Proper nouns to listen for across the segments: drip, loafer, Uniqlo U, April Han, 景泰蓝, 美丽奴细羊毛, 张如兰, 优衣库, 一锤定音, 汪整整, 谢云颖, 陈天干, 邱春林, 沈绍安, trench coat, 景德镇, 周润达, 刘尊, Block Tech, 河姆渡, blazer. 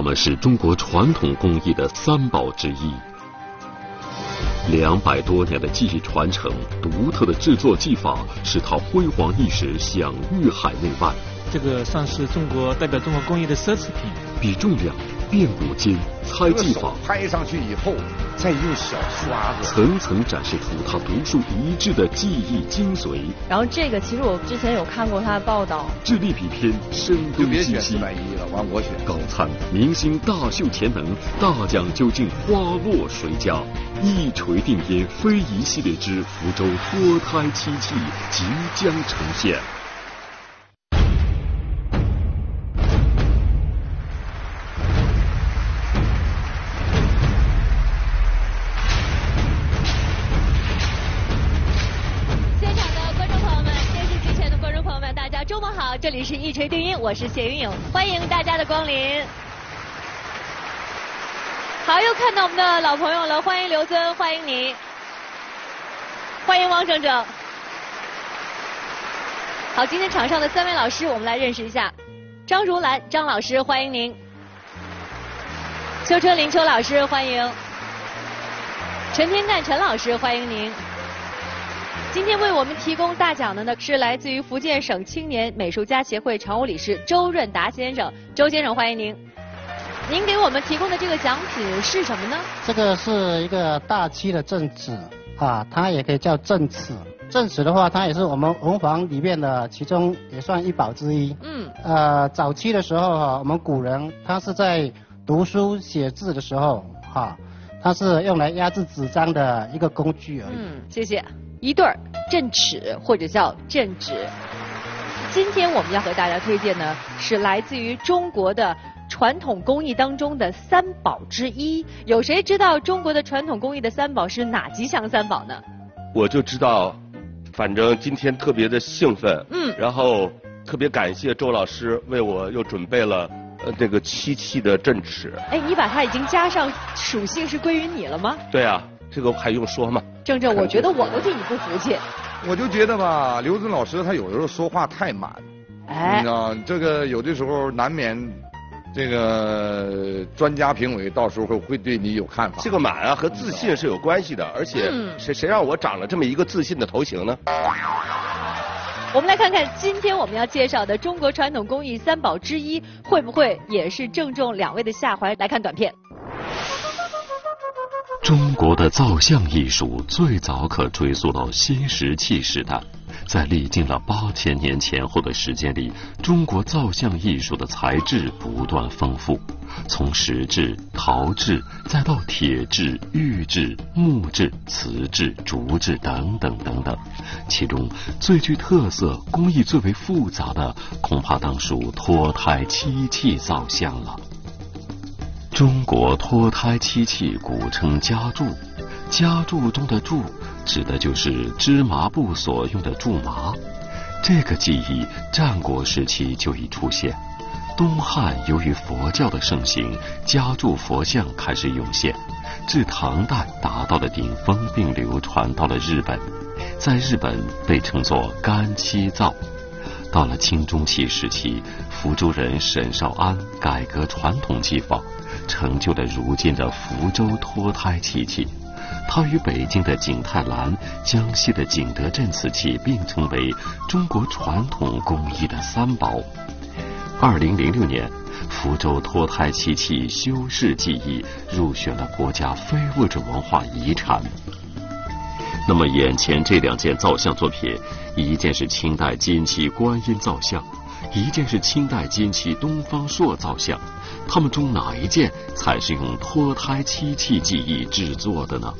它们是中国传统工艺的三宝之一。200多年的技艺传承，独特的制作技法，使它辉煌一时，享誉海内外。这个算是中国代表中国工艺的奢侈品。比重量、变古今、猜技法，拍上去以后，再用小刷子，层层展示出它独树一帜的技艺精髓。然后这个其实我之前有看过它的报道。智力比拼，深度信息。高参明星大秀潜能，大奖究竟花落谁家？一锤定音，非遗系列之福州脱胎漆器即将呈现。这里是一锤定音，我是谢云颖，欢迎大家的光临。好，又看到我们的老朋友了，欢迎刘尊，欢迎你，欢迎汪整整。好，今天场上的3位老师，我们来认识一下。张如兰，张老师，欢迎您。邱春林，邱老师，欢迎。陈天干，陈老师，欢迎您。今天为我们提供大奖的呢，是来自于福建省青年美术家协会常务理事周润达先生。周先生，欢迎您。您给我们提供的这个奖品是什么呢？这个是一个大漆的镇纸啊，它也可以叫镇尺。镇尺的话，它也是我们文房里面的其中也算一宝之一。早期的时候啊，我们古人他是在读书写字的时候啊，它是用来压制纸张的一个工具而已。谢谢。一对镇尺或者叫镇纸，今天我们要和大家推荐呢，是来自于中国的传统工艺当中的三宝之一。有谁知道中国的传统工艺的三宝是哪几项三宝呢？我就知道，反正今天特别的兴奋，然后特别感谢周老师为我又准备了这个漆器的镇尺。哎，你把它已经加上属性是归于你了吗？对啊。这个还用说吗？正正，我觉得我都替你不服气。我就觉得吧，刘尊老师他有的时候说话太满，你知道，这个有的时候难免，这个专家评委到时候会对你有看法。这个满啊和自信是有关系的，而且谁让我长了这么一个自信的头型呢？我们来看看今天我们要介绍的中国传统工艺三宝之一，会不会也是正中2位的下怀？来看短片。中国的造像艺术最早可追溯到新石器时代，在历经了8000年前后的时间里，中国造像艺术的材质不断丰富，从石质、陶制，再到铁制、玉制、木制、瓷制、竹制等等等等。其中最具特色、工艺最为复杂的，恐怕当属脱胎漆器造像了。中国脱胎漆器古称家苎，家苎中的苎指的就是织麻布所用的苎麻。这个技艺战国时期就已出现，东汉由于佛教的盛行，家苎佛像开始涌现，至唐代达到了顶峰，并流传到了日本，在日本被称作干漆造。到了清中期时期，福州人沈绍安改革传统技法，成就了如今的福州脱胎漆器。它与北京的景泰蓝、江西的景德镇瓷器并称为中国传统工艺的三宝。2006年，福州脱胎漆器修饰技艺入选了国家非物质文化遗产。那么眼前这2件造像作品，一件是清代金漆观音造像，一件是清代金漆东方朔造像，它们中哪一件才是用脱胎漆器技艺制作的呢？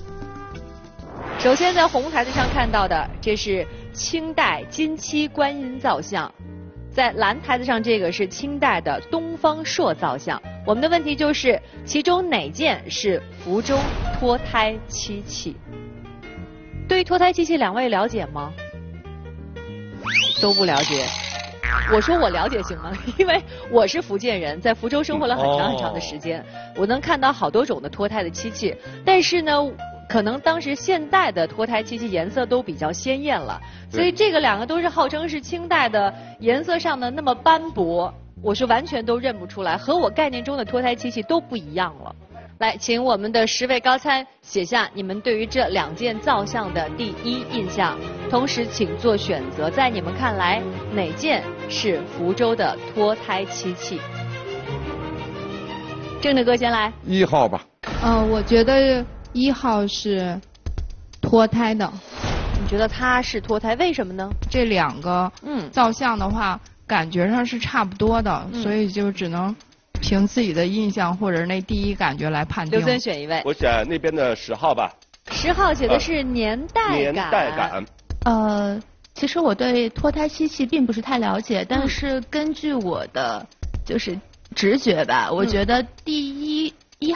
首先在红台子上看到的，这是清代金漆观音造像，在蓝台子上这个是清代的东方朔造像。我们的问题就是，其中哪件是福州脱胎漆器？对于脱胎漆器，2位了解吗？都不了解。我说我了解行吗？因为我是福建人，在福州生活了很长很长的时间，我能看到好多种的脱胎的漆器。但是呢，可能当时现代的脱胎漆器颜色都比较鲜艳了，所以这个2个都是号称是清代的，颜色上的那么斑驳。我是完全都认不出来，和我概念中的脱胎漆器都不一样了。来，请我们的10位高参写下你们对于这两件造像的第一印象，同时请做选择，在你们看来哪件是福州的脱胎漆器？正德哥先来，1号吧。我觉得1号是脱胎的。你觉得它是脱胎？为什么呢？这两个造像的话，感觉上是差不多的，所以就只能凭自己的印象或者那第一感觉来判定。刘森选一位，我选那边的10号吧。10号写的是年代感。年代感。其实我对脱胎漆器并不是太了解，但是根据我的就是直觉吧，我觉得1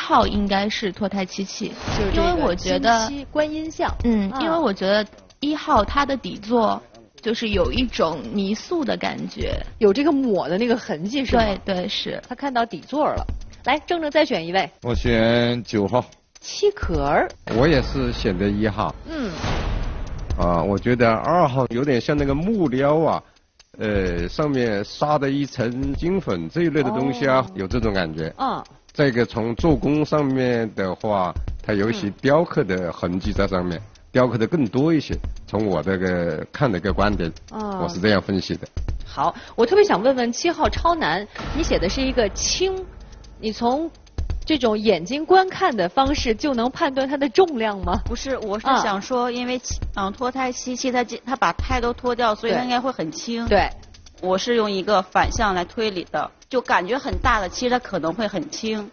号应该是脱胎漆器，因为我觉得观音像。因为我觉得1号它的底座。就是有一种泥塑的感觉，有这个抹的那个痕迹是吗？对，是。他看到底座了。来，正再选一位。我选9号。漆壳儿。我也是选择1号。我觉得2号有点像那个木料啊，上面撒的一层金粉这一类的东西啊，有这种感觉。再一个，从做工上面的话，它有一些雕刻的痕迹在上面。雕刻的更多一些，从我这个看的一个观点，我是这样分析的。好，我特别想问问7号超男，你写的是一个轻，你从这种眼睛观看的方式就能判断它的重量吗？不是，我是想说，因为脱胎漆器它把胎都脱掉，所以它应该会很轻。对，我是用一个反向来推理的，就感觉很大的，其实它可能会很轻。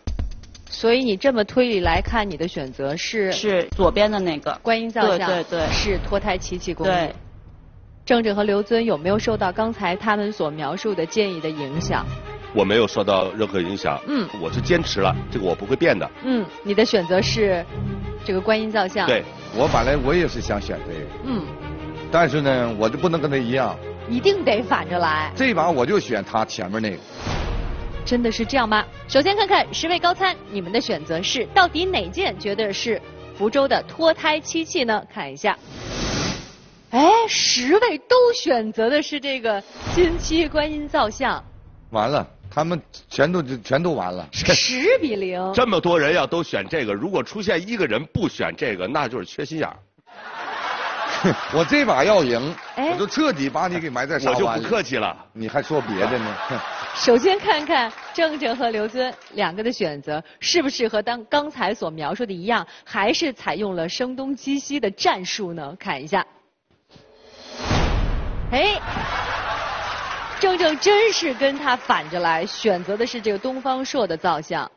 所以你这么推理来看，你的选择是左边的那个观音造像，对，是脱胎漆器工艺。对，郑和刘尊有没有受到刚才他们所描述的建议的影响？我没有受到任何影响。我是坚持了，这个我不会变的。你的选择是这个观音造像。对，我本来我也是想选这个。但是呢，我就不能跟他一样。一定得反着来。这把我就选他前面那个。真的是这样吗？首先看看10位高参，你们的选择是到底哪件觉得是福州的脱胎漆器呢？看一下，10位都选择的是这个金漆观音造像。完了，他们全都完了。10比0。这么多人要都选这个，如果出现一个人不选这个，那就是缺心眼儿。我这把要赢，我就彻底把你给埋在沙湾里。我就不客气了，你还说别的呢？首先看看郑和刘尊两个的选择是不是和刚才所描述的一样，还是采用了声东击西的战术呢？看一下，郑真是跟他反着来，选择的是这个东方朔的造像。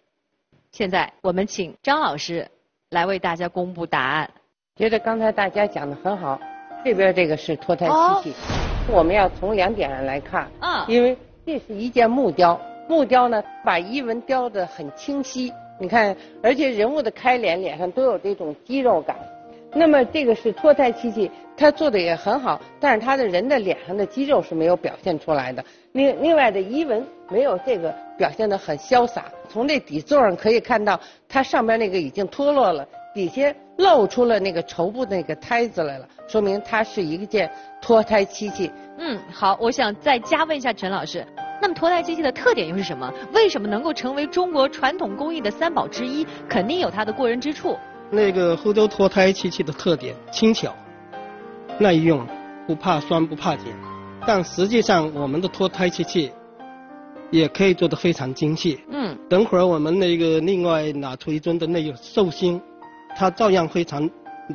现在我们请张老师来为大家公布答案。觉得刚才大家讲的很好，这边这个是脱胎漆器，我们要从2点上来看，因为这是一件木雕，木雕呢把衣纹雕得很清晰，你看，而且人物的开脸脸上都有这种肌肉感。那么这个是脱胎漆器，它做的也很好，但是它的人的脸上的肌肉是没有表现出来的，另外的衣纹没有这个表现得很潇洒。从这底座上可以看到，它上边那个已经脱落了。底下露出了那个绸布那个胎子来了，说明它是一件脱胎漆器。好，我想再加问一下陈老师，那么脱胎漆器的特点又是什么？为什么能够成为中国传统工艺的3宝之一？肯定有它的过人之处。那个福州脱胎漆器的特点：轻巧、耐用，不怕酸不怕碱。但实际上，我们的脱胎漆器也可以做得非常精细。等会儿我们那个另外拿出一尊的那个寿星。它照样非常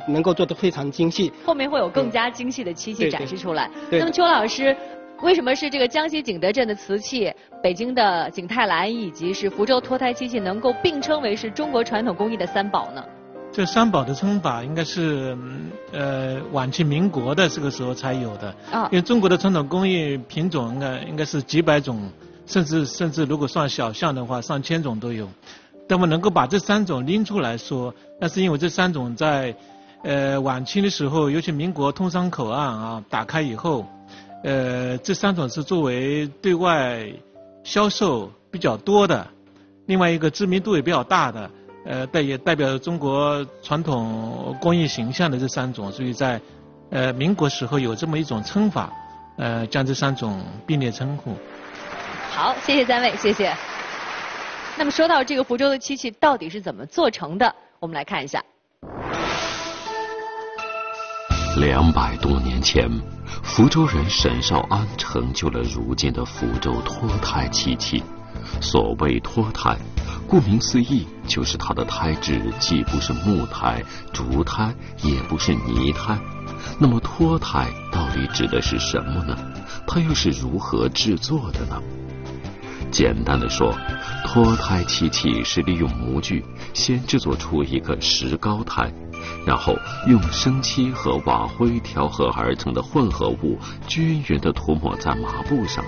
能够做得非常精细，后面会有更加精细的漆器展示出来。那么邱老师，为什么是这个江西景德镇的瓷器、北京的景泰蓝以及是福州脱胎漆器能够并称为是中国传统工艺的3宝呢？这3宝的称法应该是晚期民国的这个时候才有的，因为中国的传统工艺品种应该是几百种，甚至如果算小项的话，上千种都有。那么能够把这3种拎出来说，那是因为这3种在晚清的时候，尤其民国通商口岸打开以后，这3种是作为对外销售比较多的，另外一个知名度也比较大的，也代表中国传统工艺形象的这3种，所以在民国时候有这么一种称法，将这3种并列称呼。好，谢谢三位，谢谢。那么说到这个福州的漆器到底是怎么做成的，我们来看一下。200多年前，福州人沈绍安成就了如今的福州脱胎漆器。所谓脱胎，顾名思义，就是它的胎质既不是木胎、竹胎，也不是泥胎。那么脱胎到底指的是什么呢？它又是如何制作的呢？简单的说，脱胎漆器是利用模具先制作出一个石膏胎，然后用生漆和瓦灰调和而成的混合物均匀的涂抹在麻布上，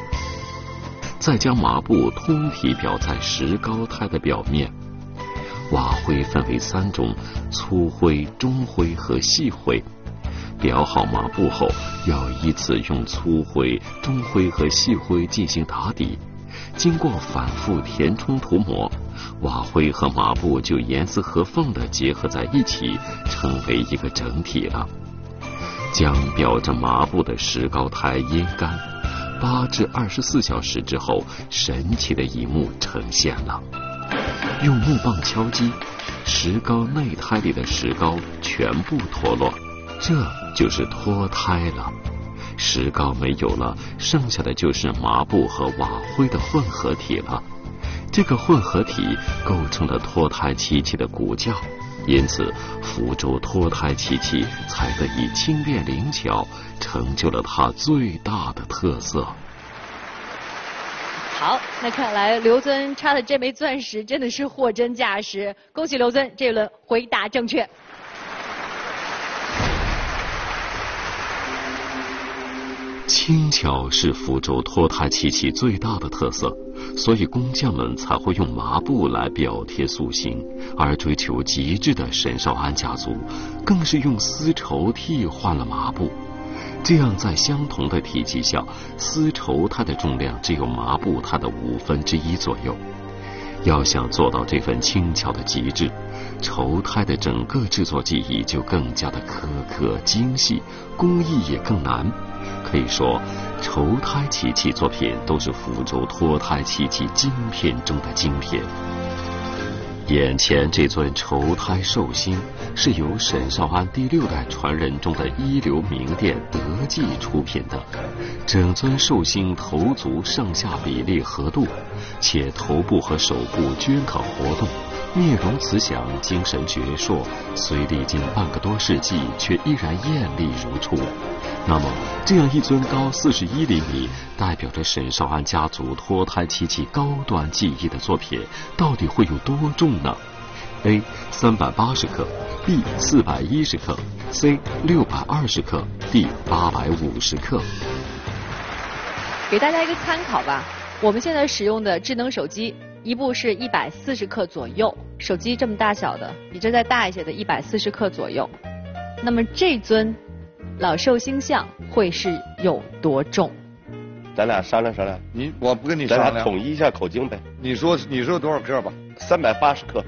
再将麻布通体裱在石膏胎的表面。瓦灰分为3种：粗灰、中灰和细灰。裱好麻布后，要依次用粗灰、中灰和细灰进行打底，经过反复填充涂抹，瓦灰和麻布就严丝合缝地结合在一起，成为一个整体了。将裱着麻布的石膏胎阴干8至24小时之后，神奇的一幕呈现了。用木棒敲击，石膏内胎里的石膏全部脱落，这就是脱胎了。石膏没有了，剩下的就是麻布和瓦灰的混合体了。这个混合体构成了脱胎漆器的骨架，因此福州脱胎漆器才得以轻便灵巧，成就了它最大的特色。好，那看来刘尊插的这枚钻石真的是货真价实，恭喜刘尊，这一轮回答正确。轻巧是福州脱胎漆器最大的特色，所以工匠们才会用麻布来表贴塑形，而追求极致的沈绍安家族更是用丝绸替换了麻布。这样在相同的体积下，丝绸它的重量只有麻布它的1/5左右。要想做到这份轻巧的极致，绸胎的整个制作技艺就更加的苛刻精细，工艺也更难。可以说，绸胎漆器作品都是福州脱胎漆器精品中的精品。眼前这尊绸胎寿星，是由沈绍安第6代传人中的一流名店德记出品的。整尊寿星头足上下比例合度，且头部和手部均可活动，面容慈祥，精神矍铄。虽历经半个多世纪，却依然艳丽如初。那么，这样一尊高41厘米，代表着沈绍安家族脱胎漆器高端技艺的作品，到底会有多重呢？ A 380克， B 410克， C 620克， D 850克。给大家一个参考吧。我们现在使用的智能手机，一部是140克左右，手机这么大小的，比这再大一些的140克左右。那么这尊老寿星像会是有多重？咱俩商量商量。我不跟你商量。咱俩统一一下口径呗。你说多少克吧？380克。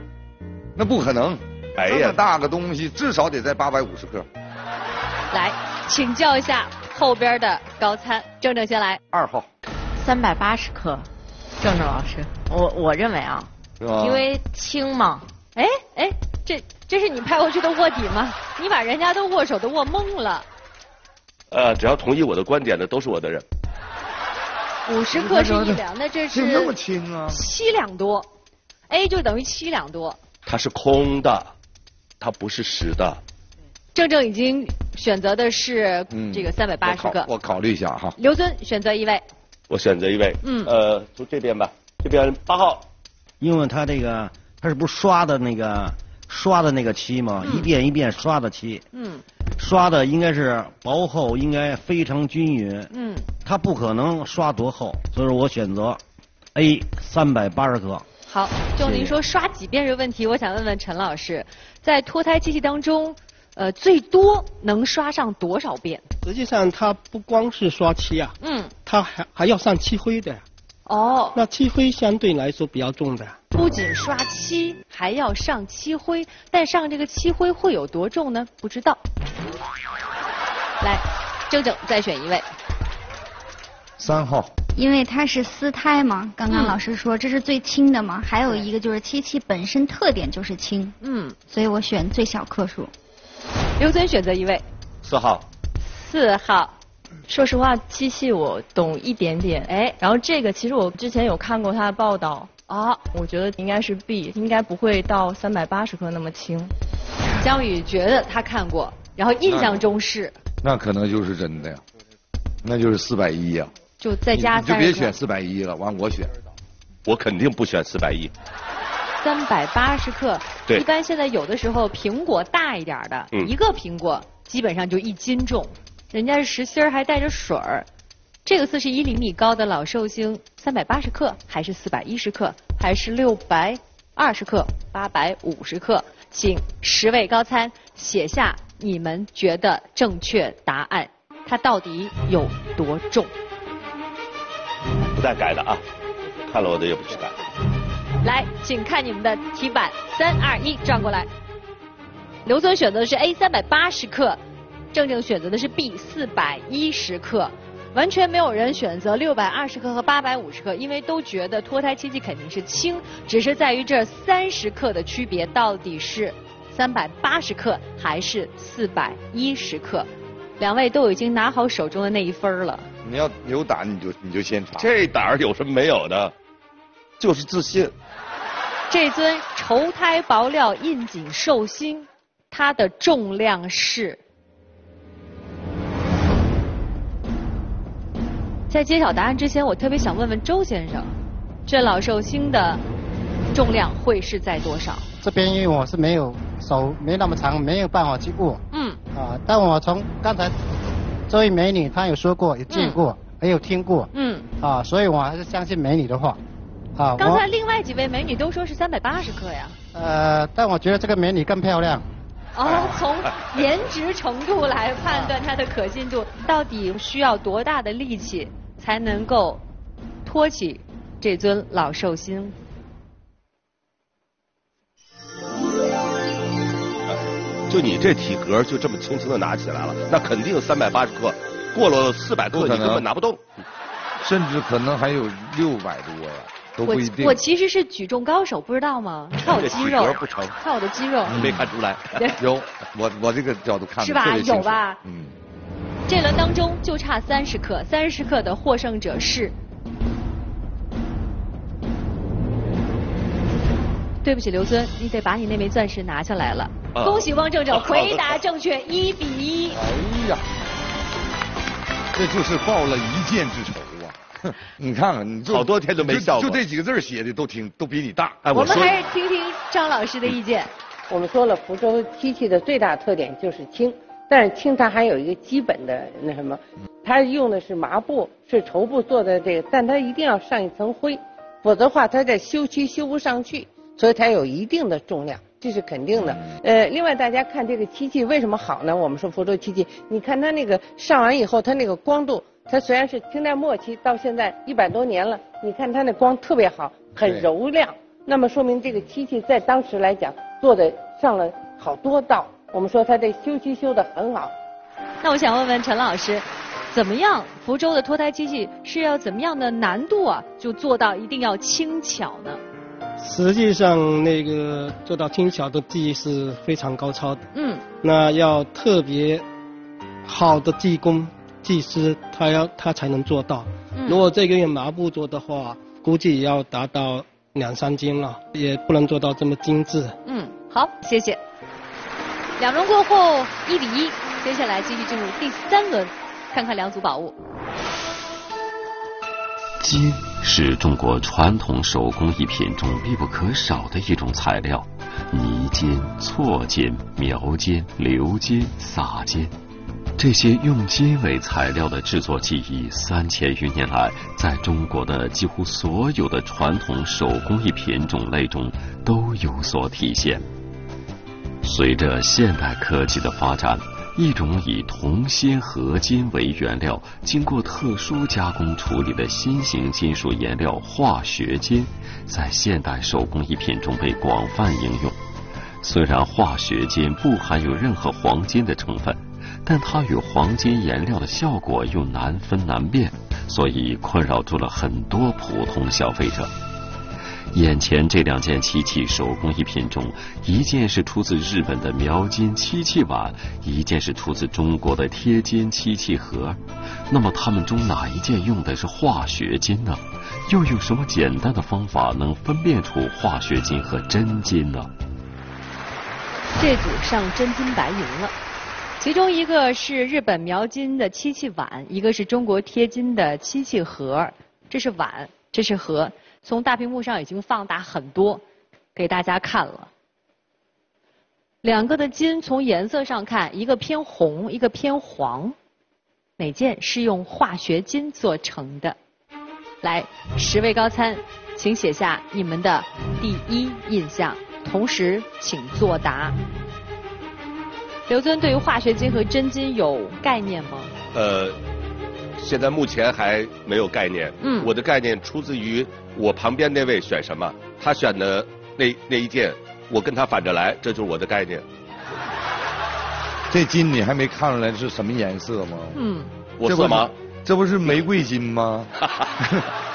那不可能，这么大个东西至少得在850克。来，请教一下后边的高参，正正先来。2号。380克，正正老师，我认为啊，因为轻嘛。哎，这是你派过去的卧底吗？你把人家的握手都握懵了。只要同意我的观点的都是我的人。50克是1两，那这是那么轻啊？7两多 ，A 就等于7两多。它是空的，它不是实的。正正已经选择的是这个380克。我考虑一下哈。刘尊选择一位。我选择一位。从这边吧，这边8号。因为它这个它是不是刷的那个漆嘛，一遍一遍刷的漆。刷的应该是薄厚，应该非常均匀。它不可能刷多厚，所以说我选择 A 380克。好，就您说刷几遍这问题，我想问问陈老师，在脱胎漆器当中，最多能刷上多少遍？实际上，它不光是刷漆啊，它还要上漆灰的。哦，那漆灰相对来说比较重的。不仅刷漆，还要上漆灰，但上这个漆灰会有多重呢？不知道。来，正正再选一位。3号。因为它是丝胎嘛，刚刚老师说这是最轻的嘛，还有一个就是七七本身特点就是轻，所以我选最小克数。刘尊选择一位，4号。说实话，七系我懂一点点，然后这个其实我之前有看过他的报道啊，我觉得应该是 B， 应该不会到380克那么轻。江宇觉得他看过，然后印象中是，那可能就是真的呀，那就是410呀。就再加30，就别选410了，完我选，我肯定不选410。380克，对，一般现在有的时候苹果大一点的，一个苹果基本上就1斤重。人家是实心儿，还带着水儿。这个41厘米高的老寿星，380克还是410克，还是620克、850克？请10位高参写下你们觉得正确答案，它到底有多重？不带改的啊，看了我的也不许改。来，请看你们的题板，3、2、1，转过来。刘尊选择的是 A， 380克。正正选择的是 B， 410克，完全没有人选择620克和850克，因为都觉得脱胎漆器肯定是轻，只是在于这30克的区别，到底是380克还是410克？两位都已经拿好手中的那一分了。你要有胆，你就先查。这胆儿有什么没有的？就是自信。这尊绸胎薄料印锦寿星，它的重量是。在揭晓答案之前，我特别想问问周先生，这老寿星的重量会是在多少？这边因为我是没有手没那么长，没有办法去握。但我从刚才这位美女她有说过，有见过，也有听过。所以我还是相信美女的话。刚才另外几位美女都说是380克呀。但我觉得这个美女更漂亮。从颜值程度来判断它的可信度，到底需要多大的力气才能够托起这尊老寿星？就你这体格，就这么轻轻的拿起来了，那肯定380克，过了400克你根本拿不动，甚至可能还有600多呀。都不一定。我其实是举重高手，不知道吗？看我肌肉，看我的肌肉，没看出来。有，我这个角度看是吧？有吧？这轮当中就差30克，30克的获胜者是。对不起，刘尊，你得把你那枚钻石拿下来了。恭喜汪正正回答正确，1比1。哎呀，这就是报了一箭之仇。你看看，你好多天都没笑过，就这几个字写的都比你大。我们还是听听张老师的意见。我们说了，福州漆器的最大特点就是轻，但是轻它还有一个基本的那什么，它用的是麻布，是绸布做的这个，但它一定要上一层灰，否则的话它在修漆修不上去，所以它有一定的重量，这是肯定的。另外大家看这个漆器为什么好呢？我们说福州漆器，你看它那个上完以后，它那个光度。它虽然是清代末期到现在100多年了，你看它那光特别好，很柔亮。那么说明这个漆器在当时来讲做的上了好多道。我们说它这修漆修得很好。那我想问问陈老师，怎么样福州的脱胎漆器是要怎么样的难度啊，就做到一定要轻巧呢？实际上那个做到轻巧的技艺是非常高超的。那要特别好的技工。技师他才能做到，如果这个用麻布做的话，估计也要达到2、3斤了，也不能做到这么精致。好，谢谢。2轮过后1比1，接下来继续进入第3轮，看看2组宝物。金是中国传统手工艺品中必不可少的一种材料，泥金、错金、描金、鎏金、洒金。这些用金为材料的制作技艺，3000余年来，在中国的几乎所有的传统手工艺品种类中都有所体现。随着现代科技的发展，一种以铜锌合金为原料，经过特殊加工处理的新型金属颜料化学金，在现代手工艺品中被广泛应用。虽然化学金不含有任何黄金的成分，但它与黄金颜料的效果又难分难辨，所以困扰住了很多普通消费者。眼前这两件漆器手工艺品中，一件是出自日本的描金漆器碗，一件是出自中国的贴金漆器盒。那么它们中哪一件用的是化学金呢？又有什么简单的方法能分辨出化学金和真金呢？这组上真金白银了。 其中一个是日本描金的漆器碗，一个是中国贴金的漆器盒。这是碗，这是盒。从大屏幕上已经放大很多，给大家看了。两个的金从颜色上看，一个偏红，一个偏黄。每件是用化学金做成的。来，十位高参，请写下你们的第一印象，同时请作答。 刘尊对于化学金和真金有概念吗？现在目前还没有概念。嗯，我的概念出自于我旁边那位选什么，他选的那一件，我跟他反着来，这就是我的概念。这金你还没看出来是什么颜色吗？嗯，我色盲，这不是玫瑰金吗？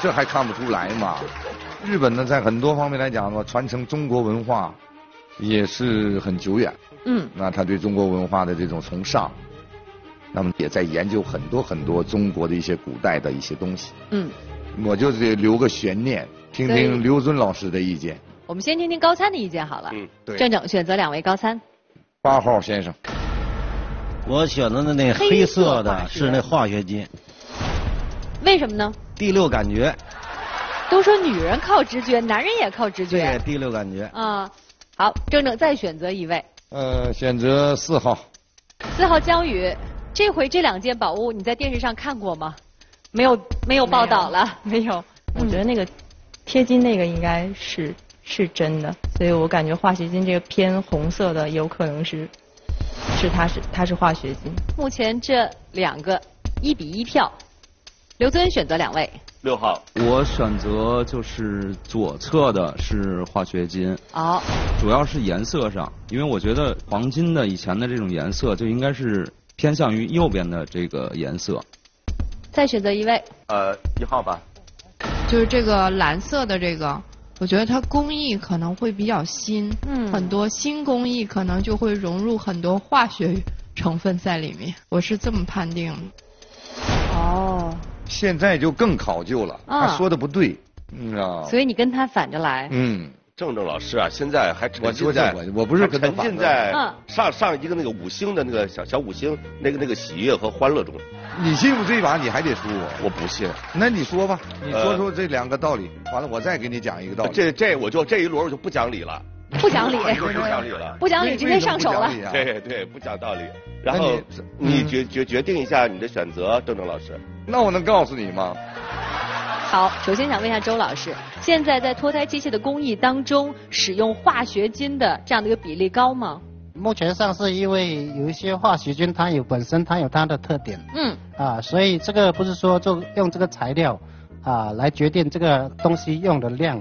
这还看不出来嘛？日本呢，在很多方面来讲呢，传承中国文化也是很久远。 嗯，那他对中国文化的这种崇尚，那么也在研究很多很多中国的一些古代的一些东西。嗯，我就得留个悬念，听听刘尊老师的意见。我们先听听高参的意见好了。嗯，对。正正选择两位高参。8号先生，我选择的那黑色的是那化学金。为什么呢？第六感觉。都说女人靠直觉，男人也靠直觉。对，第六感觉。啊，好，正正再选择一位。 选择4号。4号姜宇，这回这两件宝物你在电视上看过吗？没有报道了，没有。我觉得那个贴金那个应该是真的，所以我感觉化学金这个偏红色的有可能它是化学金。目前这两个1比1票，刘尊选择两位。6号，我选择就是左侧的是化学金，哦，主要是颜色上，因为我觉得黄金的以前的这种颜色就应该是偏向于右边的这个颜色。再选择一位，1号吧，就是这个蓝色的这个，我觉得它工艺可能会比较新，嗯，很多新工艺可能就会融入很多化学成分在里面，我是这么判定的。哦。 现在就更考究了，他说的不对，你知道。所以你跟他反着来。嗯，正正老师啊，现在还沉浸在，我不是跟他反着来，上一个那个五星的那个小五星那个喜悦和欢乐中。你信不这把你还得输我？我不信。那你说吧，你说出这两个道理，完了我再给你讲一个道理。这我就这一轮我就不讲理了。不讲理。不讲理了。不讲理，直接上手了。对，不讲道理。然后你决定一下你的选择，正正老师。 那我能告诉你吗？好，首先想问一下周老师，现在在脱胎机器的工艺当中，使用化学金的这样的一个比例高吗？目前上是因为有一些化学金，它本身有它的特点，嗯，啊，所以这个不是说就用这个材料啊来决定这个东西用的量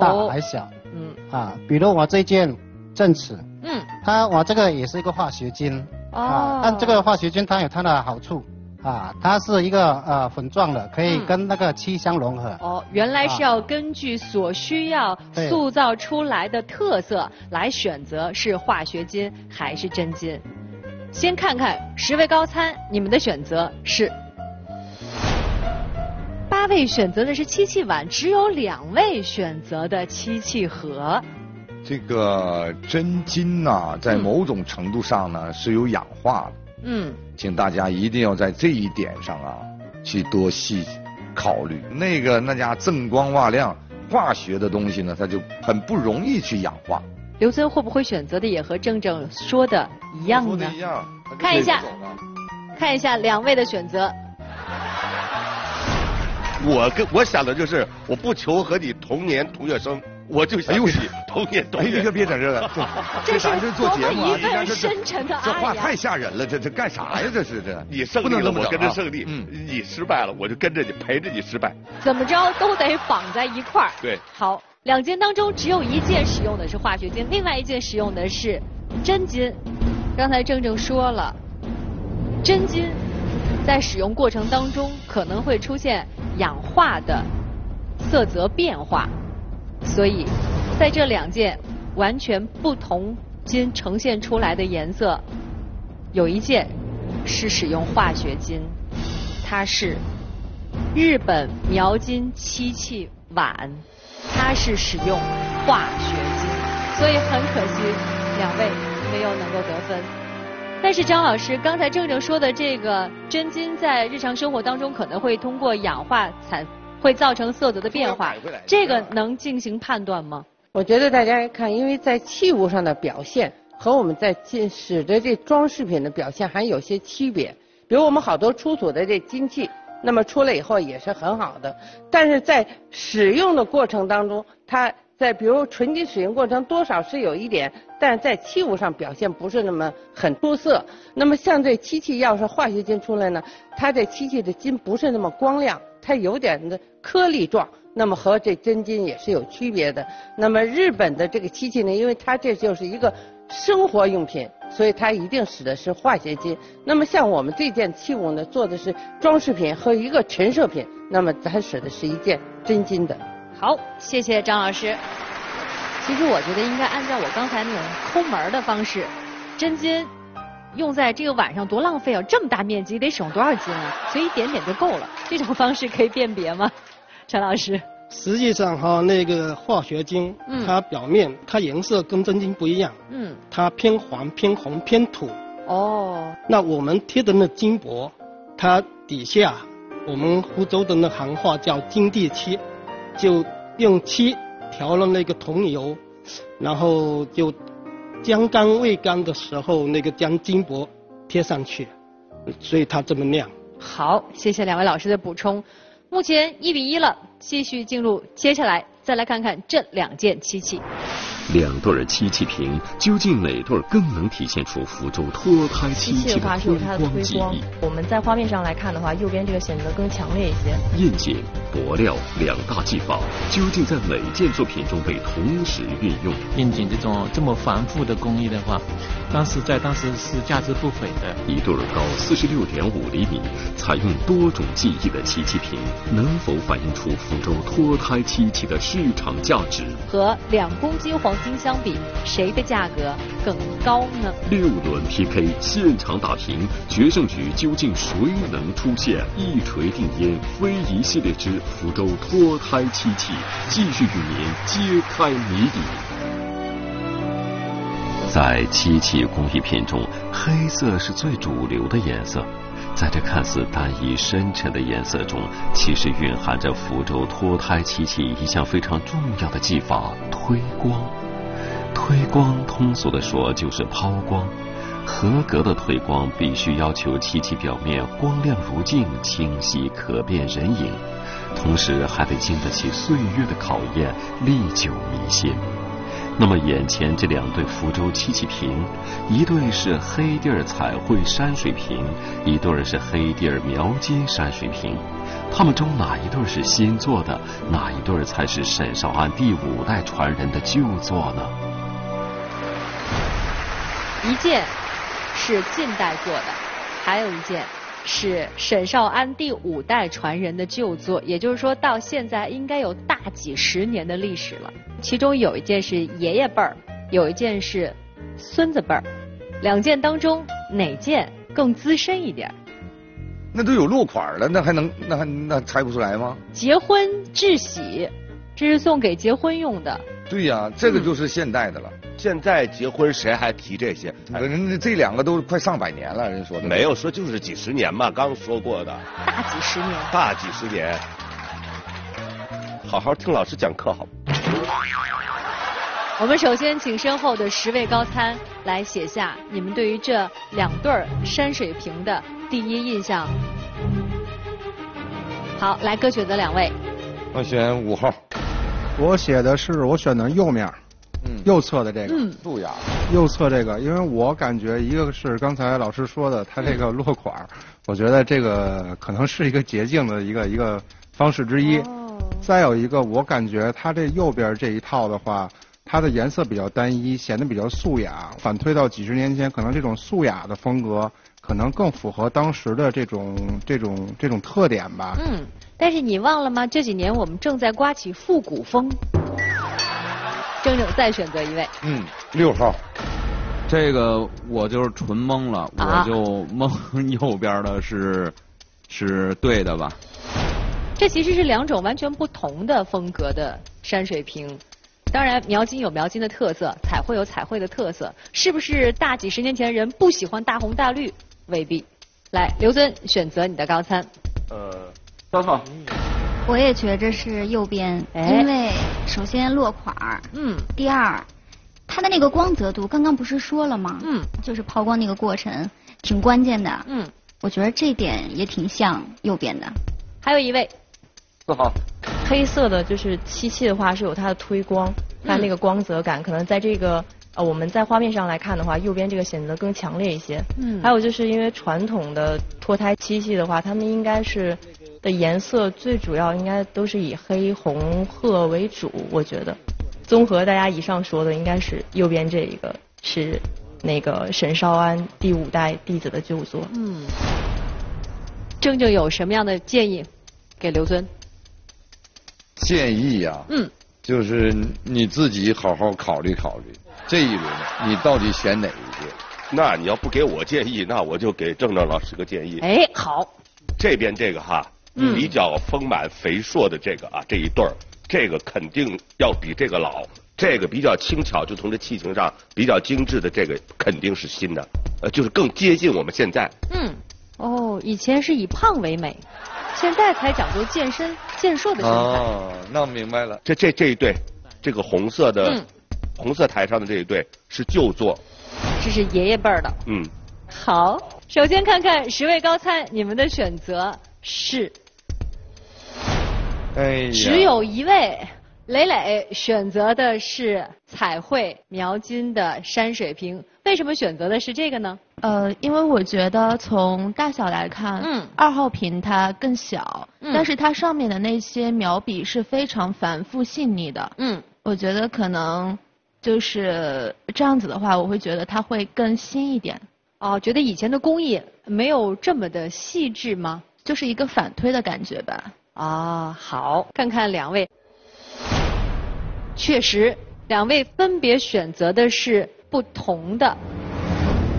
大还小，哦、嗯，啊，比如我这件正尺，嗯，我这个也是一个化学金，哦、啊，但这个化学金它有它的好处。 啊，它是一个粉状的，可以跟那个漆相融合。哦，原来是要根据所需要塑造出来的特色来选择是化学金还是真金。先看看10位高参，你们的选择是。8位选择的是漆器碗，只有2位选择的漆器盒。这个真金呐，在某种程度上呢是有氧化的。 嗯，请大家一定要在这一点上啊，去多细考虑。那家锃光瓦亮，化学的东西呢，它就很不容易去氧化。刘尊会不会选择的也和正正说的一样呢？说的一样，看一下两位的选择。我想的就是，我不求和你同年同月生。 我就想用你童年童月，你可别整这个，这咱这做节目，这话太吓人了，这干啥呀？这是这，你胜利了，我跟着胜利；你失败了，我就跟着你陪着你失败。怎么着都得绑在一块儿。对，好，2件当中只有1件使用的是化学金，另外1件使用的是真金。刚才正正说了，真菌在使用过程当中可能会出现氧化的色泽变化，所以在这两件完全不同菌呈现出来的颜色，有一件是使用化学菌，它是日本苗金漆器碗，它是使用化学菌，所以很可惜两位没有能够得分。但是张老师刚才正说的这个真菌在日常生活当中可能会通过氧化会造成色泽的变化，这个能进行判断吗？我觉得大家看，因为在器物上的表现和我们在使得这装饰品的表现还有些区别。比如我们好多出土的这金器，那么出来以后也是很好的，但是在使用的过程当中，它在比如纯金使用过程多少是有一点，但是在器物上表现不是那么很出色。那么像这漆器要是化学金出来呢，它这漆器的金不是那么光亮，它有点的颗粒状，那么和这真金也是有区别的。那么日本的这个漆器呢，因为它这就是一个生活用品，所以它一定使的是化学金。那么像我们这件器物呢，做的是装饰品和一个陈设品，那么它使的是一件真金的。好，谢谢张老师。其实我觉得应该按照我刚才那种抠门的方式，真金用在这个碗上多浪费啊！这么大面积得省多少斤啊？所以一点点就够了。这种方式可以辨别吗？陈老师，实际上哈，那个化学金，它表面它颜色跟真金不一样，它偏黄、偏红、偏土。哦。那我们贴的那金箔，它底下我们湖州的那行话叫金地漆。就用漆调了那个桐油，然后就将干未干的时候，那个将金箔贴上去，所以它这么亮。好，谢谢两位老师的补充。目前1比1了，继续进入接下来再来看看这两件漆器。两对漆器瓶究竟哪对更能体现出福州脱胎漆器的推光技艺？我们在画面上来看的话，右边这个显得更强烈一些。砚井、帛料两大技法究竟在哪件作品中被同时运用？砚井这么繁复的工艺的话，在当时是价值不菲的。一对高46.5厘米、采用多种技艺的漆器瓶，能否反映出福州脱胎漆器的市场价值？和2公斤黄金相比，谁的价格更高呢？6轮 PK 现场打平，决胜局究竟谁能出现一锤定音非遗系列之福州脱胎漆器？继续与您揭开谜底。在漆器工艺品中，黑色是最主流的颜色。在这看似单一深沉的颜色中，其实蕴含着福州脱胎漆器一项非常重要的技法——推光。推光通俗的说就是抛光，合格的推光必须要求漆器表面光亮如镜、清晰可辨人影，同时还得经得起岁月的考验，历久弥新。那么眼前这两对福州漆器瓶，一对是黑地儿彩绘山水瓶，一对是黑地儿描金山水瓶，它们中哪一对是新做的，哪一对才是沈绍安第5代传人的旧作呢？一件是近代做的，还有一件是沈绍安第5代传人的旧作，也就是说到现在应该有大几十年的历史了。其中有一件是爷爷辈儿，有一件是孙子辈儿，两件当中哪件更资深一点？那都有落款了，那猜不出来吗？结婚致喜，这是送给结婚用的。对呀，这个就是现代的了。现在结婚谁还提这些？这2个都快100年了，人说的没有说就是几十年嘛，刚说过的。大几十年。大几十年。好好听老师讲课好。我们首先请身后的10位高参来写下你们对于这2对山水瓶的第一印象。好，来各选择2位。我选5号。我选的右面。右侧的这个，杜雅，右侧这个，因为我感觉一个是刚才老师说的，他这个落款，我觉得这个可能是一个捷径的一个方式之一。再有一个，我感觉他这右边这一套的话，它的颜色比较单一，显得比较素雅。反推到几十年前，可能这种素雅的风格可能更符合当时的这种特点吧。嗯，但是你忘了吗？这几年我们正在刮起复古风。郑总再选择一位。嗯，6号。 这个我就是纯懵了，我就懵右边的是对的吧？这其实是两种完全不同的风格的山水屏。当然，描金有描金的特色，彩绘有彩绘的特色。是不是大几十年前人不喜欢大红大绿？未必。来，刘尊选择你的高参。3号。我也觉着是右边，因为首先落款儿，嗯，第二。 它的那个光泽度，刚刚不是说了吗？嗯，就是抛光那个过程挺关键的。嗯，我觉得这点也挺像右边的。还有一位，4号，黑色的就是漆器的话是有它的推光，它那个光泽感、可能在这个我们在画面上来看的话，右边这个显得更强烈一些。嗯，还有就是因为传统的脱胎漆器的话，它们应该是的颜色最主要应该都是以黑、红、褐为主，我觉得。 综合大家以上说的，应该是右边这一个是那个沈绍安第5代弟子的旧作。嗯，郑郑有什么样的建议给刘尊？建议呀、嗯，就是你自己好好考虑考虑，这一轮你到底选哪一个？那你要不给我建议，那我就给郑郑老师个建议。哎，好，这边这个哈，比较丰满肥硕的这个啊，这一对儿。 这个肯定要比这个老，这个比较轻巧，就从这器型上比较精致的这个肯定是新的，就是更接近我们现在。嗯，哦，以前是以胖为美，现在才讲究健身健硕的身材。哦，那我明白了。这一对，这个红色的，红色台上的这一对是旧作，这是爷爷辈儿的。嗯，好，首先看看10位高参，你们的选择是。 哎、只有1位，磊磊选择的是彩绘描金的山水屏，为什么选择的是这个呢？因为我觉得从大小来看，2号屏它更小，但是它上面的那些描笔是非常繁复细腻的。嗯，我觉得可能就是这样子的话，我会觉得它会更新一点。哦，觉得以前的工艺没有这么的细致吗？就是一个反推的感觉吧。 啊，好，看看两位，确实，两位分别选择的是不同的。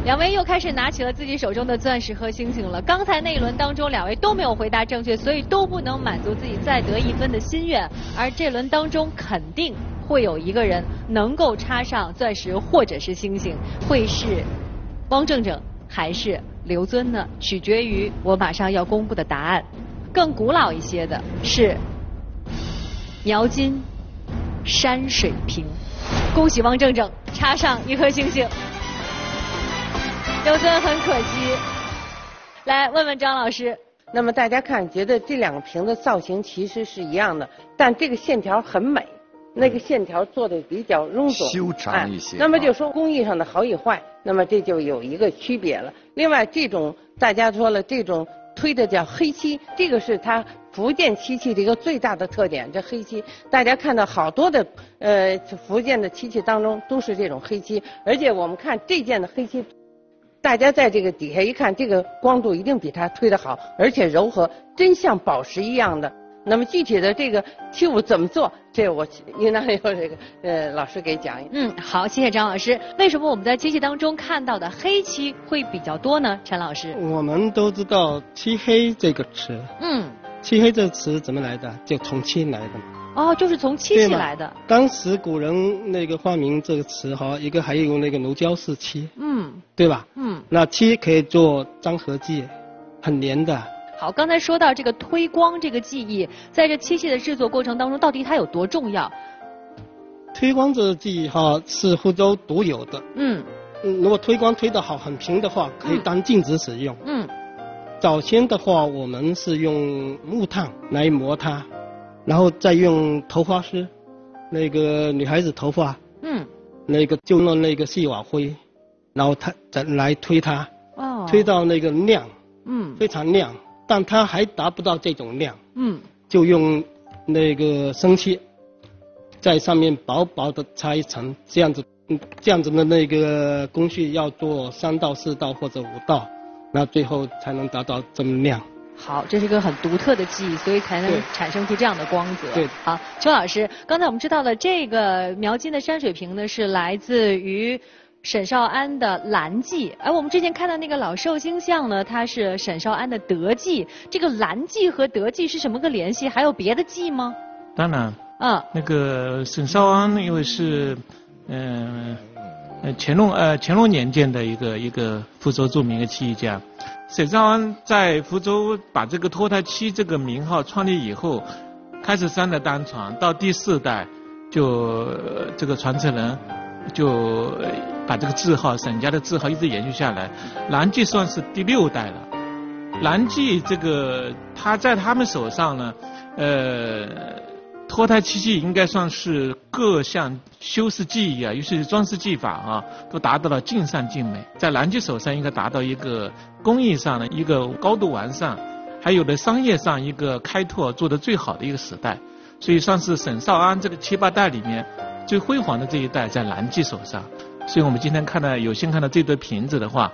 两位又开始拿起了自己手中的钻石和星星了。刚才那一轮当中，两位都没有回答正确，所以都不能满足自己再得1分的心愿。而这轮当中，肯定会有一个人能够插上钻石或者是星星，会是汪正正还是刘尊呢？取决于我马上要公布的答案。 更古老一些的是描金山水屏，恭喜汪正正插上1颗星星。刘尊很可惜，来问问张老师。那么大家看，觉得这两个屏的造型其实是一样的，但这个线条很美，那个线条做的比较臃肿、修长一些。那么就说工艺上的好与坏，那么这就有一个区别了。另外，这种大家说了这种。 推的叫黑漆，这个是它福建漆器的一个最大的特点。这黑漆，大家看到好多的福建的漆器当中都是这种黑漆，而且我们看这件的黑漆，大家在这个底下一看，这个光度一定比它推的好，而且柔和，真像宝石一样的。那么具体的这个器物怎么做，这我应当由这个老师给讲。嗯，好，谢谢张老师。为什么我们在漆器当中看到的黑漆会比较多呢？陈老师，我们都知道漆黑这个词。嗯，漆黑这个词怎么来的？就从漆来的。哦，就是从漆器来的。当时古人那个发明这个词哈，一个还有那个炉焦式漆。嗯，对吧？嗯，那漆可以做粘合剂，很粘的。 好，刚才说到这个推光这个技艺，在这漆器的制作过程当中，到底它有多重要？推光这个技艺哈是湖州独有的。嗯，如果推光推得好、很平的话，可以当镜子使用。嗯，早先的话，我们是用木炭来磨它，然后再用头发丝，那个女孩子头发，那个就用那个细瓦灰，然后它再来推它，推到那个亮，非常亮。 但它还达不到这种量，就用那个生漆，在上面薄薄的擦一层，这样子的那个工序要做3到4道或者5道，那最后才能达到这么亮。 好，这是一个很独特的技艺，所以才能产生出这样的光泽。对，好，邱老师，刚才我们知道了这个描金的山水瓶呢，是来自于沈绍安的蓝记，而我们之前看到那个老寿星像呢，它是沈绍安的德记。这个蓝记和德记是什么个联系？还有别的记吗？当然。嗯。那个沈绍安因为是，乾隆年间的一个福州著名的漆艺家，沈绍安在福州把这个脱胎漆这个名号创立以后，开始3代单传，到第4代就这个传承人就把这个字号沈家的字号一直延续下来。蓝记算是第6代了，蓝记这个他在他们手上呢，脱胎漆器应该算是各项修饰技艺啊，尤其是装饰技法啊，都达到了尽善尽美。在蓝记手上应该达到一个工艺上的一个高度完善，还有的商业上一个开拓做得最好的一个时代，所以算是沈绍安这个7、8代里面最辉煌的这一代在蓝记手上。所以我们今天看到有幸看到这对瓶子的话，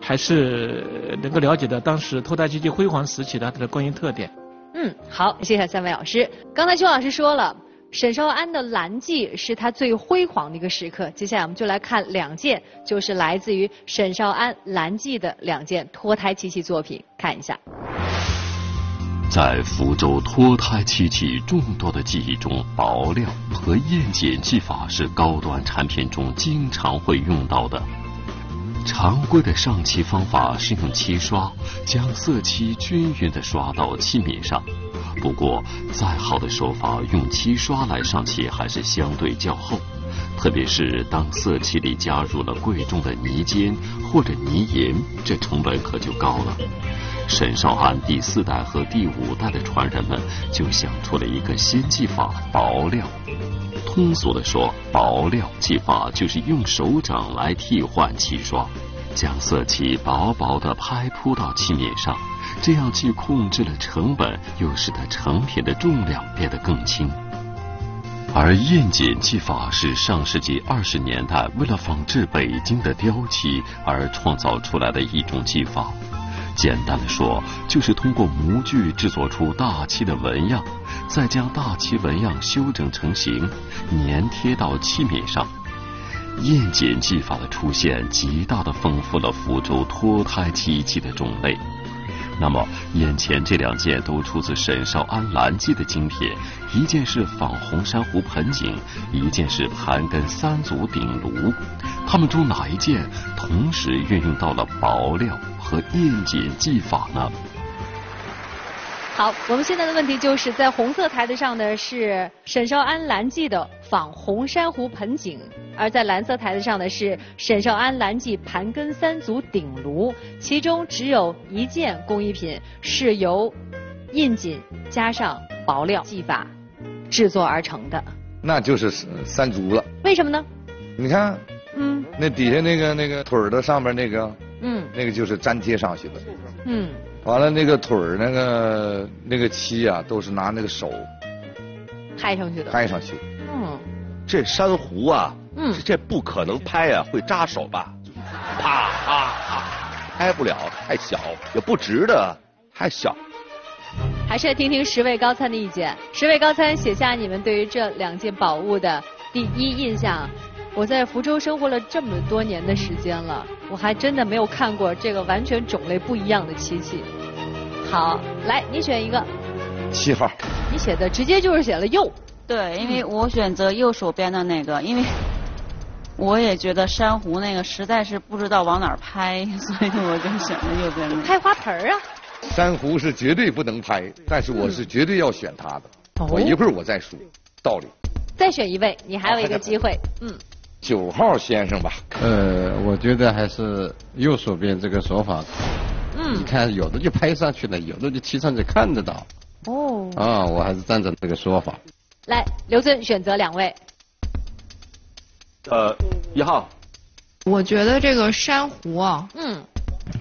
还是能够了解到当时脱胎漆器辉煌时期的它的工艺特点。 嗯，好，谢谢3位老师。刚才邱老师说了，沈绍安的蓝记是他最辉煌的一个时刻。接下来我们就来看2件，就是来自于沈绍安蓝记的2件脱胎漆器作品，看一下。在福州脱胎漆器众多的技艺中，薄料和艳剪技法是高端产品中经常会用到的。 常规的上漆方法是用漆刷将色漆均匀地刷到器皿上，不过再好的手法用漆刷来上漆还是相对较厚，特别是当色漆里加入了贵重的泥尖或者泥岩，这成本可就高了。沈绍安第4代和第5代的传人们就想出了一个新技法——薄料。 通俗的说，薄料技法就是用手掌来替换漆刷，将色漆薄薄的拍扑到漆面上，这样既控制了成本，又使得成品的重量变得更轻。而艳剪技法是上世纪20年代为了仿制北京的雕漆而创造出来的一种技法。 简单的说，就是通过模具制作出大漆的纹样，再将大漆纹样修整成型，粘贴到器皿上。艳剪技法的出现，极大的丰富了福州脱胎漆器的种类。那么，眼前这2件都出自沈绍安蓝记的精品，一件是仿红珊瑚盆景，一件是盘根3足鼎炉。它们中哪一件同时运用到了薄料？ 和艳剪技法呢？好，我们现在的问题就是在红色台子上的是沈绍安蓝记的仿红珊瑚盆景，而在蓝色台子上的是沈绍安蓝记盘根3足鼎炉，其中只有1件工艺品是由印锦加上薄料技法制作而成的，那就是3足了。为什么呢？你看，嗯，那底下那个腿儿的上面那个。 嗯，那个就是粘贴上去的。嗯，完了那个腿儿那个漆啊，都是拿那个手拍上去的。拍上去。嗯，这珊瑚啊，嗯，这不可能拍啊，会扎手吧？啪啪啪，拍不了，太小，也不值得，太小。还是听听10位高参的意见。10位高参写下你们对于这2件宝物的第1印象。 我在福州生活了这么多年的时间了，我还真的没有看过这个完全种类不一样的漆器。好，来，你选一个。7号。你写的直接就是写了右。对，因为我选择右手边的那个，因为我也觉得珊瑚那个实在是不知道往哪儿拍，所以我就选了右边的。拍花盆啊！珊瑚是绝对不能拍，但是我是绝对要选它的。嗯、我一会儿我再说道理。再选1位，你还有一个机会。嗯。 9号先生吧，我觉得还是右手边这个手法，嗯，你看有的就拍上去了，有的就漆上去看得到，哦，啊，我还是赞成这个说法。来，刘尊选择2位，1号，我觉得这个珊瑚啊，嗯，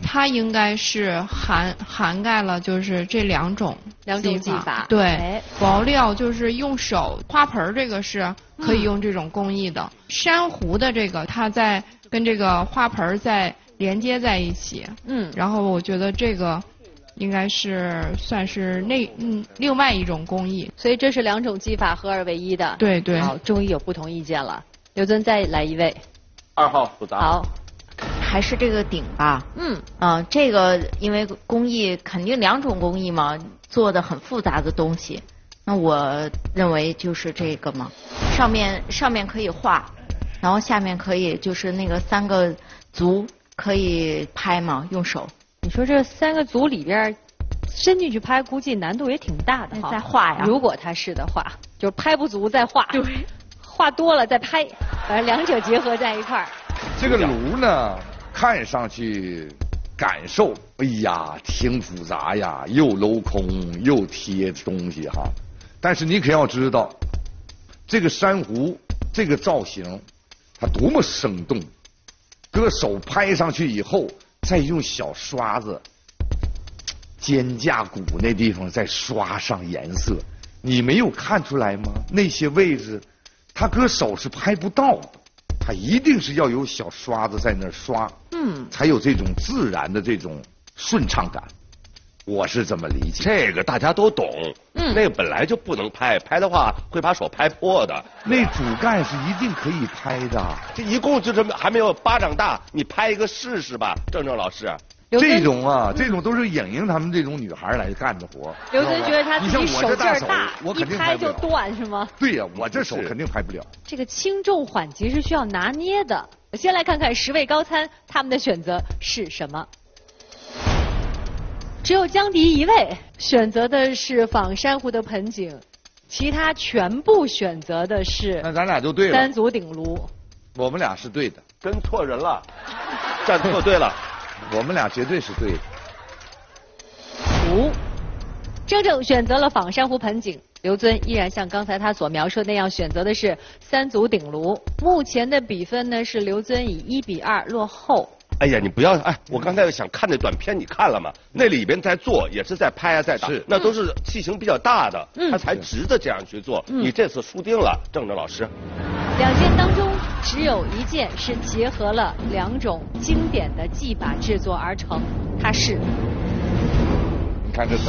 它应该是涵盖了就是这两种技法。对，薄料就是用手，花盆这个是可以用这种工艺的，珊瑚的这个它在跟这个花盆在连接在一起。嗯，然后我觉得这个应该是算是另外一种工艺，所以这是两种技法合二为一的。对对。好，终于有不同意见了。刘尊再来一位。2号复杂。好。还是这个顶吧，这个因为工艺肯定两种工艺嘛，做的很复杂的东西，那我认为就是这个嘛，上面可以画，然后下面可以就是那个3个足可以拍嘛，用手。你说这3个足里边伸进去拍，估计难度也挺大的哈。再画呀。如果它是的话，就是拍不足再画，对，画多了再拍，反正两者结合在一块儿。这个炉呢？看上去感受，哎呀，挺复杂呀，又镂空又贴东西哈。但是你可要知道，这个珊瑚这个造型，它多么生动。搁手拍上去以后，再用小刷子，肩胛骨那地方再刷上颜色，你没有看出来吗？那些位置，它搁手是拍不到的。它一定是要有小刷子在那儿刷，才有这种自然的这种顺畅感。我是这么理解。这个大家都懂，那个本来就不能拍，拍的话会把手拍破的。那主干是一定可以拍的。这一共就这么还没有巴掌大，你拍一个试试吧，郑老师。这种啊，这种都是影影他们这种女孩来干的活。刘尊觉得他自己手劲儿大，一拍就断是吗？对呀，我这手肯定拍不了。这个轻重缓急是需要拿捏的。先来看看10位高参他们的选择是什么。只有江迪一位选择的是仿珊瑚的盆景，其他全部选择的是。那咱俩就对了。3足顶炉。我们俩是对的，跟错人了，站错队了。我们俩绝对是对的。正选择了仿珊瑚盆景，刘尊依然像刚才他所描述那样选择的是3足顶炉。目前的比分呢是刘尊以1比2落后。哎呀，你不要哎！我刚才想看那短片，你看了吗？那里边在做，也是在拍啊，在打，那都是器型比较大的，他才值得这样去做。你这次输定了，郑老师。2件当中只有1件是结合了两种经典的技法制作而成，它是。你看这灯，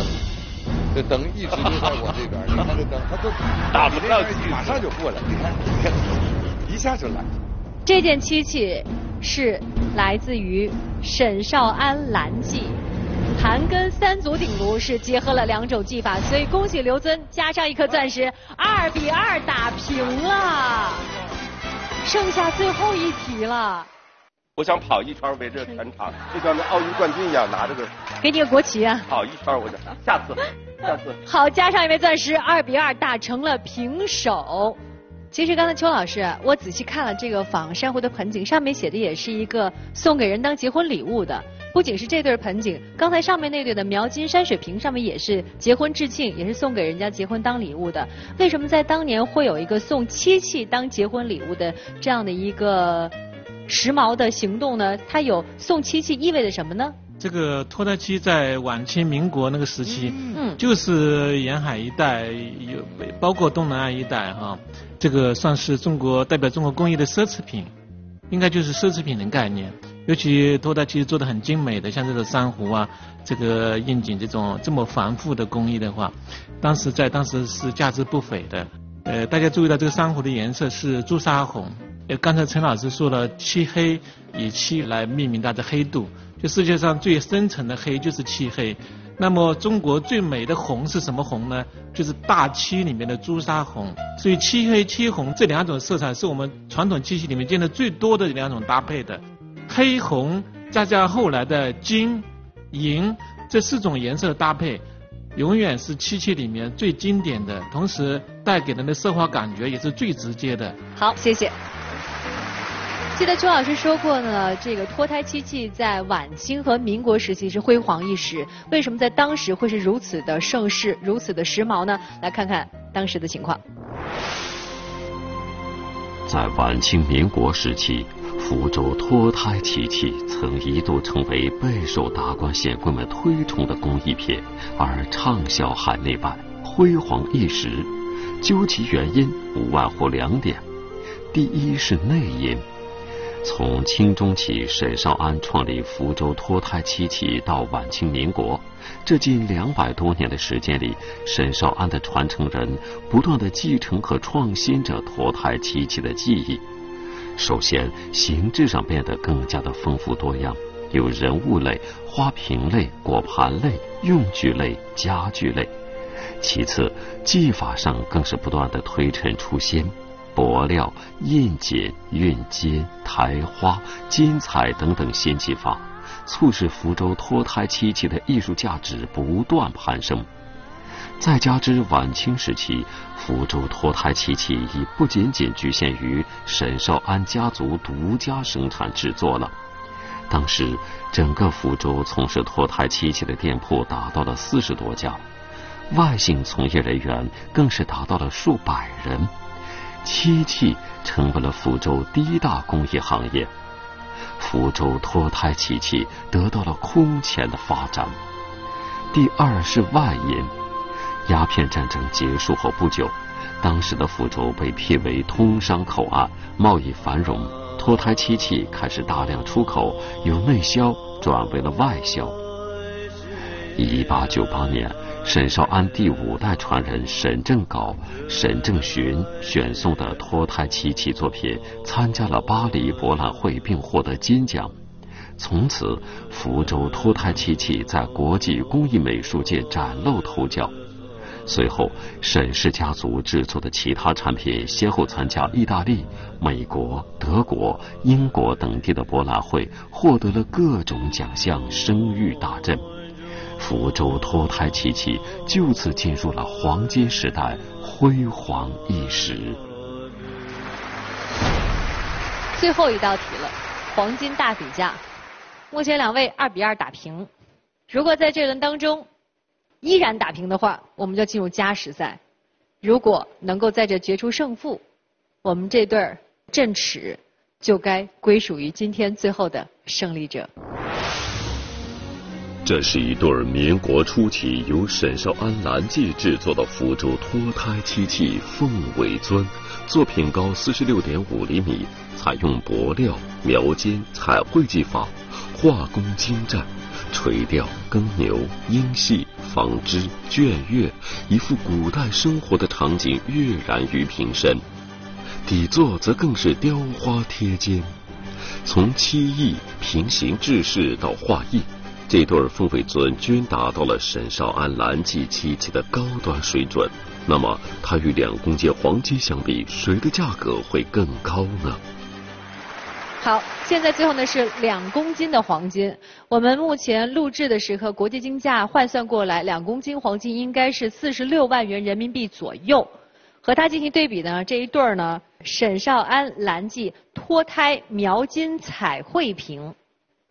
这灯一直就在我这边。你看这灯，它都打不到，马上就过来。你看，一下就来。这件漆器是来自于沈绍安蓝记，盘根3足顶炉是结合了两种技法，所以恭喜刘尊加上1颗钻石，2比2打平了，剩下最后一题了。我想跑一圈围着全场，就像那奥运冠军一样拿着个。给你个国旗啊！跑一圈，我想下次。好，加上1枚钻石，2比2打成了平手。其实刚才邱老师，我仔细看了这个仿珊瑚的盆景，上面写的也是一个送给人当结婚礼物的。不仅是这对盆景，刚才上面那对的描金山水瓶上面也是结婚致敬，也是送给人家结婚当礼物的。为什么在当年会有一个送漆器当结婚礼物的这样的一个时髦的行动呢？它有送漆器意味着什么呢？这个脱胎漆在晚清民国那个时期，就是沿海一带，有包括东南亚一带哈，这个算是中国代表中国工艺的奢侈品，应该就是奢侈品的概念。尤其脱胎漆做的很精美的，像这种珊瑚啊，这个应景这种这么繁复的工艺的话，当时是价值不菲的。大家注意到这个珊瑚的颜色是朱砂红。刚才陈老师说了，漆黑以漆来命名它的黑度。就世界上最深层的黑就是漆黑，那么中国最美的红是什么红呢？就是大漆里面的朱砂红。所以漆黑、漆红这2种色彩是我们传统漆器里面见的最多的2种搭配的。黑红再加后来的金、银这4种颜色的搭配，永远是漆器里面最经典的，同时带给人的奢华感觉也是最直接的。好，谢谢。记得邱老师说过呢，这个脱胎漆器在晚清和民国时期是辉煌一时，为什么在当时会是如此的盛世，如此的时髦呢？来看看当时的情况。在晚清民国时期，福州脱胎漆器曾一度成为备受达官显贵们推崇的工艺品，而畅销海内外，辉煌一时。究其原因，无外乎两点：第一是内因。 从清中期，沈绍安创立福州脱胎漆器到晚清民国，这近200多年的时间里，沈绍安的传承人不断的继承和创新着脱胎漆器的技艺。首先，形制上变得更加的丰富多样，有人物类、花瓶类、果盘类、用具类、家具类。其次，技法上更是不断的推陈出新。 帛料、印锦、熨金、台花、金彩等等新技法，促使福州脱胎漆器的艺术价值不断攀升。再加之晚清时期，福州脱胎漆器已不仅仅局限于沈绍安家族独家生产制作了。当时，整个福州从事脱胎漆器的店铺达到了40多家，外姓从业人员更是达到了数百人。 漆器成为了福州第一大工业行业，福州脱胎漆器得到了空前的发展。第二是外因，鸦片战争结束后不久，当时的福州被辟为通商口岸，贸易繁荣，脱胎漆器开始大量出口，由内销转为了外销。1898年。 沈绍安第5代传人沈正镐、沈正询选送的脱胎漆器作品参加了巴黎博览会，并获得金奖。从此，福州脱胎漆器在国际工艺美术界崭露头角。随后，沈氏家族制作的其他产品先后参加意大利、美国、德国、英国等地的博览会，获得了各种奖项，声誉大振。 福州脱胎漆器就此进入了黄金时代，辉煌一时。最后一道题了，黄金大比价，目前两位2比2打平。如果在这轮当中依然打平的话，我们就进入加时赛。如果能够在这决出胜负，我们这对阵齿就该归属于今天最后的胜利者。 这是一对民国初期由沈绍安蓝记制作的福州脱胎漆器凤尾尊，作品高46.5厘米，采用帛料、描金、彩绘技法，画工精湛，垂钓、耕牛、鹰戏、纺织、卷乐，一幅古代生活的场景跃然于瓶身。底座则更是雕花贴金，从漆艺、平行制式到画意。 这对凤尾尊均达到了沈绍安蓝记漆器的高端水准，那么它与2公斤黄金相比，谁的价格会更高呢？好，现在最后呢是2公斤的黄金，我们目前录制的时刻国际金价换算过来，2公斤黄金应该是46万元人民币左右。和它进行对比呢，这一对呢沈绍安蓝记脱胎描金彩绘瓶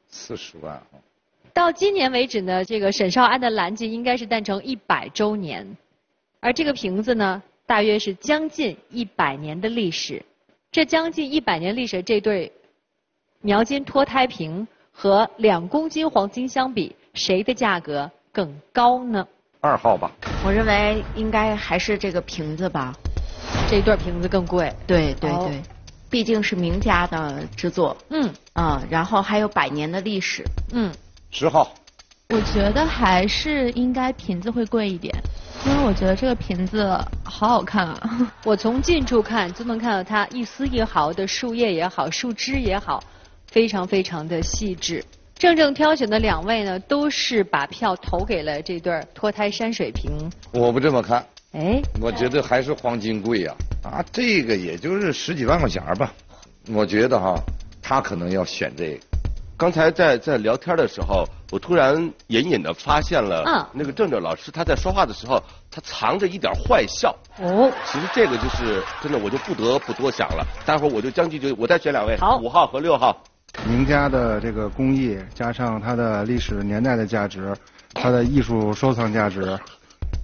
，40万。 到今年为止呢，这个沈绍安的蓝记应该是诞辰100周年，而这个瓶子呢，大约是将近100年的历史。这将近100年历史，这对描金脱胎瓶和2公斤黄金相比，谁的价格更高呢？2号吧，我认为应该还是这个瓶子吧，这对瓶子更贵。对对对。对对 毕竟是名家的制作。嗯。啊、嗯，然后还有100年的历史。嗯。 10号，我觉得还是应该瓶子会贵一点，因为我觉得这个瓶子好好看啊。我从近处看就能看到它一丝一毫的树叶也好，树枝也好，非常非常的细致。正挑选的2位呢，都是把票投给了这对脱胎山水瓶。我不这么看，哎，我觉得还是黄金贵呀、啊。啊，这个也就是10几万块钱吧，我觉得哈，他可能要选这个。 刚才在聊天的时候，我突然隐隐的发现了，那个郑郑老师他在说话的时候，他藏着一点坏笑。哦，其实这个就是真的，我就不得不多想了。待会儿我就将计就，我再选2位，5号和6号。名家的这个工艺，加上他的历史年代的价值，他的艺术收藏价值，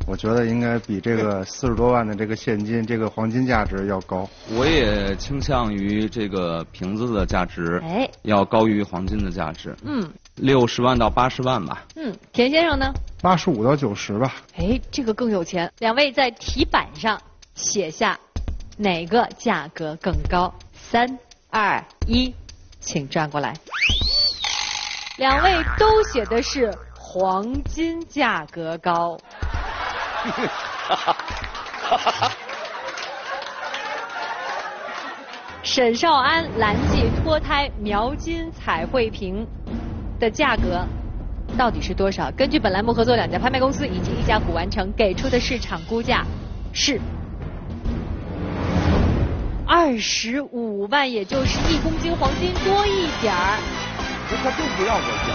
我觉得应该比这个40多万的这个现金，这个黄金价值要高。我也倾向于这个瓶子的价值，哎，要高于黄金的价值。嗯，60万到80万吧。嗯，田先生呢？85到90吧。哎，这个更有钱。两位在题板上写下哪个价格更高？3、2、1，请转过来。两位都写的是黄金价格高。沈少安蓝记脱胎描金彩绘瓶的价格到底是多少？根据本栏目合作两家拍卖公司以及一家古玩城给出的市场估价是25万，也就是1公斤黄金多一点儿。他都不让我讲。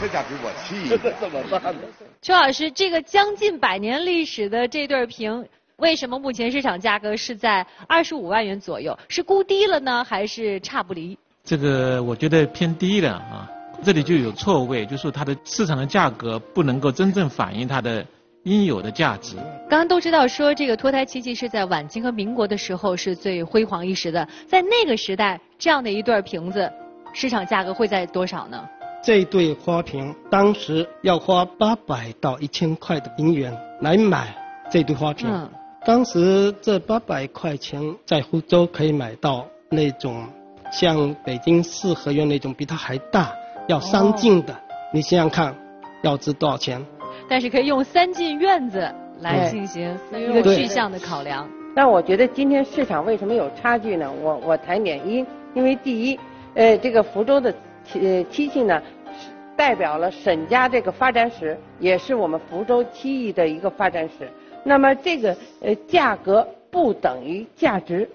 这价值我气，这怎么办呢？邱老师，这个将近100年历史的这对瓶，为什么目前市场价格是在25万元左右？是估低了呢，还是差不离？这个我觉得偏低了啊，这里就有错位，就是它的市场的价格不能够真正反映它的应有的价值。刚刚都知道说这个脱胎奇迹是在晚清和民国的时候是最辉煌一时的，在那个时代，这样的一对瓶子，市场价格会在多少呢？这对花瓶当时要花800到1000块的银元来买这对花瓶，当时这800块钱在湖州可以买到那种像北京4合院那种比它还大要3进的，你想想看要值多少钱？但是可以用3进院子来进行一个具象的考量。但我觉得今天市场为什么有差距呢？我谈点因为第一，这个福州的漆器呢，代表了沈家这个发展史，也是我们福州漆艺的一个发展史。那么这个价格不等于价值，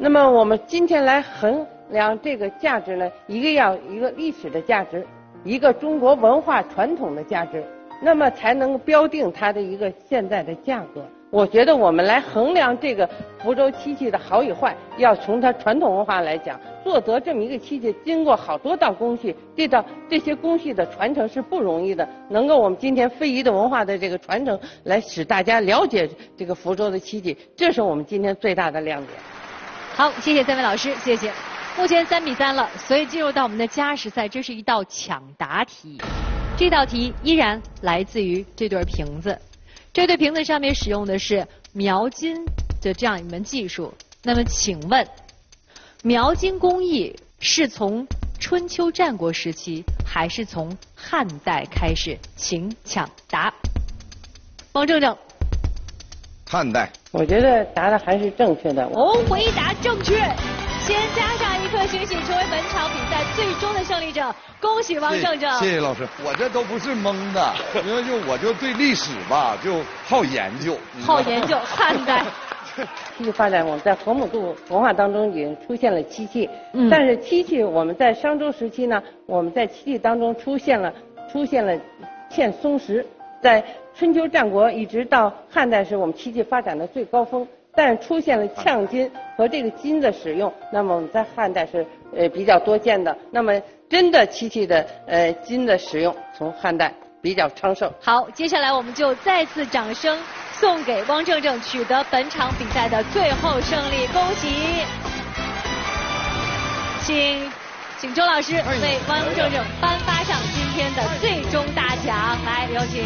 那么我们今天来衡量这个价值呢，一个要一个历史的价值，一个中国文化传统的价值，那么才能标定它的一个现在的价格。我觉得我们来衡量这个福州漆器的好与坏，要从它传统文化来讲，做得这么一个漆器，经过好多道工序，这些工序的传承是不容易的。能够我们今天非遗的文化的这个传承，来使大家了解这个福州的漆器，这是我们今天最大的亮点。好，谢谢三位老师，谢谢。目前3比3了，所以进入到我们的加时赛，这是一道抢答题。这道题依然来自于这对瓶子。这对瓶子上面使用的是描金的这样一门技术。那么请问，描金工艺是从春秋战国时期还是从汉代开始？请抢答。王正正，汉代。我觉得答的还是正确的。哦，回答正确，先加上1颗星星，成为本场比赛最终的胜利者。恭喜王正正！谢谢老师，我这都不是蒙的，因为我就对历史吧就好研究。好研究，汉代。漆器发展，我们在河姆渡文化当中已经出现了漆器，但是漆器我们在商周时期呢，我们在漆器当中出现了嵌松石，在春秋战国一直到汉代是我们漆器发展的最高峰，但是出现了呛金和这个金的使用，那么我们在汉代是比较多见的。那么真的漆器的金的使用，从汉代比较昌盛。好，接下来我们就再次掌声送给汪正正，取得本场比赛的最后胜利，恭喜！请周老师为汪正正颁发上今天的最终大奖，来有请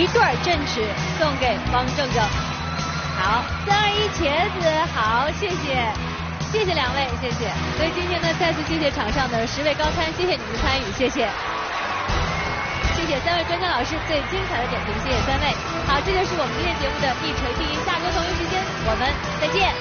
一对镇尺送给汪正正。好，3、2、1，茄子，好，谢谢。谢谢两位，谢谢。所以今天呢，再次谢谢场上的10位高参，谢谢你们的参与，谢谢。谢谢3位专家老师最精彩的点评，谢谢3位。好，这就是我们今天节目的一锤定音，下周同一时间我们再见。